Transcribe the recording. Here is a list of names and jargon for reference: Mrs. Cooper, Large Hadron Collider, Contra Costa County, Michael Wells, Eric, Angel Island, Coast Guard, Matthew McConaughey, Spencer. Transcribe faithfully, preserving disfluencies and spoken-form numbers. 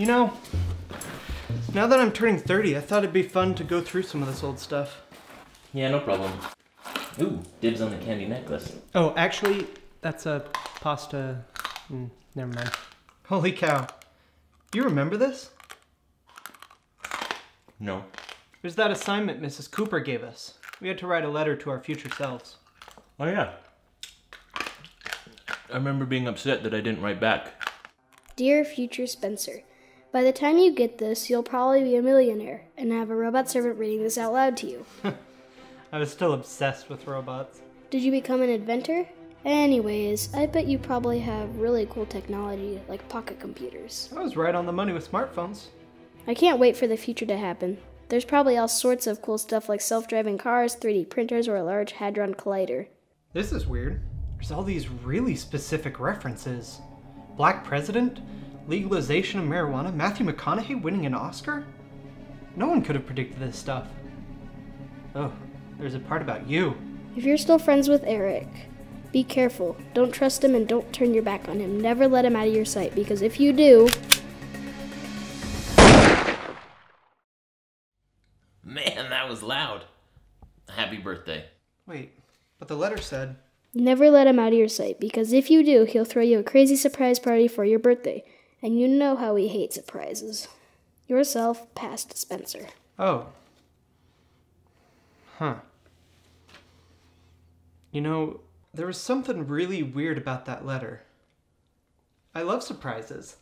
You know, now that I'm turning thirty, I thought it'd be fun to go through some of this old stuff. Yeah, no problem. Ooh, dibs on the candy necklace. Oh, actually, that's a pasta. Mm, never mind. Holy cow. You remember this? No. It was that assignment Missus Cooper gave us. We had to write a letter to our future selves. Oh, yeah. I remember being upset that I didn't write back. Dear future Spencer, by the time you get this, you'll probably be a millionaire and have a robot servant reading this out loud to you. I was still obsessed with robots. Did you become an inventor? Anyways, I bet you probably have really cool technology like pocket computers. I was right on the money with smartphones. I can't wait for the future to happen. There's probably all sorts of cool stuff like self-driving cars, three D printers, or a large hadron collider. This is weird. There's all these really specific references. Black president, legalization of marijuana, Matthew McConaughey winning an Oscar? No one could have predicted this stuff. Oh, there's a part about you. If you're still friends with Eric, be careful. Don't trust him and don't turn your back on him. Never let him out of your sight, because if you do... Man, that was loud. Happy birthday. Wait, but the letter said... Never let him out of your sight, because if you do, he'll throw you a crazy surprise party for your birthday. And you know how we hate surprises. Yourself, past Spencer. Oh. Huh. You know, there was something really weird about that letter. I love surprises.